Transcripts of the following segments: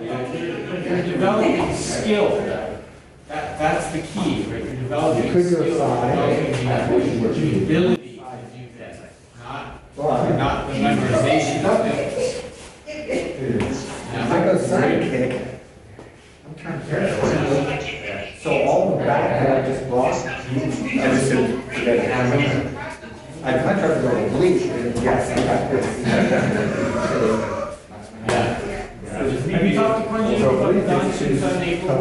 You're developing skill. That's the key, right? You're developing skill. The ability to do things, not the memorization of things. I got a sidekick. I'm trying to figure it. So all the back that I just lost, I contracted on a bleach, and yes, I got this. Have you talked to Quentin about the non-students on April?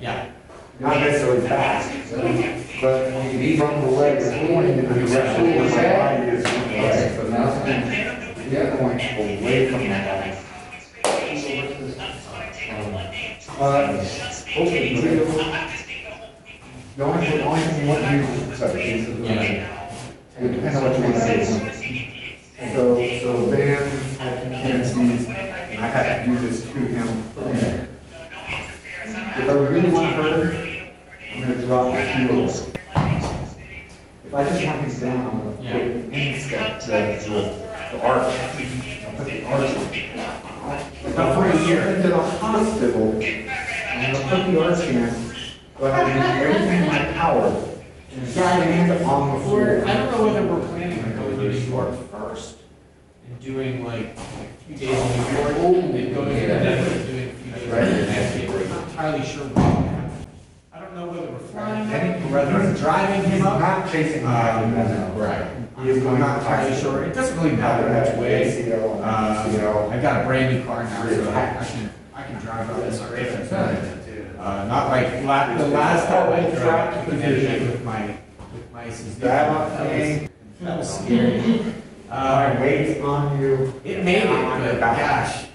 Yeah. Not necessarily fast, but from the leg this morning in the direction of my body is right. So now I'm going away from that. Going on what you sorry. It depends on what you want to do. So then I have to do this to him. If I really want her, I'm going to drop the heels. If I just want these down, I'm going to put any step to the arc. I'll put the arc in. If I want to get into the hospital, I'm going to put the arc in, but I'm going to do everything in my power. On the floor. I don't know whether we're planning on going to New York first and doing like a few days in New York and then going to Denver and doing a few days in New York. I'm not entirely sure what's going to happen. I don't know whether we're flying him or whether we're driving him up. Not chasing him. Right. I'm not entirely sure. It doesn't really matter which way. I've got a brand new car now, so I can drive up this already. Not like the last time I dropped the division with my assistant. That was scary. My weight's on you. It made it, but gosh.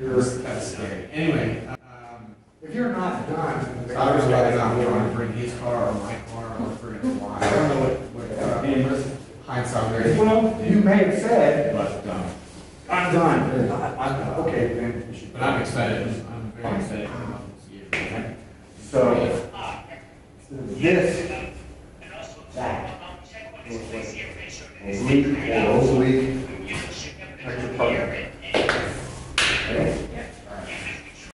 You're kind of scary. Anyway, if you're not done, I was rather not going to bring his car or my car or for him. I don't know what hindsight is. Well, you may have said, but I'm done. Okay, then. But I'm excited. So, this, that, leap,